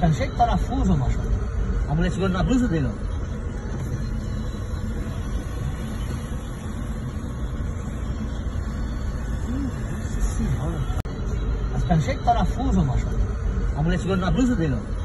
Tá cheio de parafuso, macho. A mulher segurando na blusa dele, ó. Nossa senhora. Tá cheio de parafuso, macho. A mulher segurando na blusa dele, ó.